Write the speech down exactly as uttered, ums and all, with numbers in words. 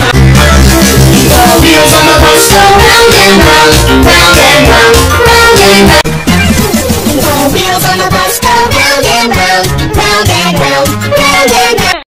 round. Four wheels on the bus go round and round, round and round.